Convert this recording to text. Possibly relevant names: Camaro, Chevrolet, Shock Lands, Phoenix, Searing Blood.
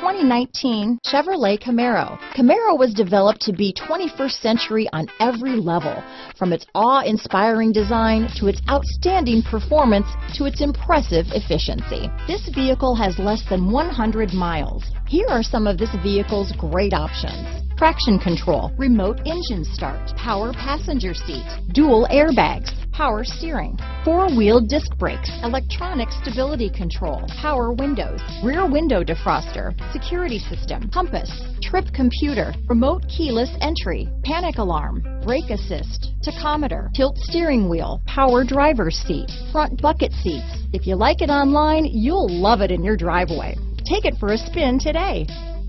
2019 Chevrolet Camaro. Camaro was developed to be 21st century on every level, from its awe-inspiring design to its outstanding performance to its impressive efficiency. This vehicle has less than 100 miles. Here are some of this vehicle's great options: traction control, remote engine start, power passenger seat, dual airbags, power steering, four-wheel disc brakes, electronic stability control, power windows, rear window defroster, security system, compass, trip computer, remote keyless entry, panic alarm, brake assist, tachometer, tilt steering wheel, power driver's seat, front bucket seats. If you like it online, you'll love it in your driveway. Take it for a spin today.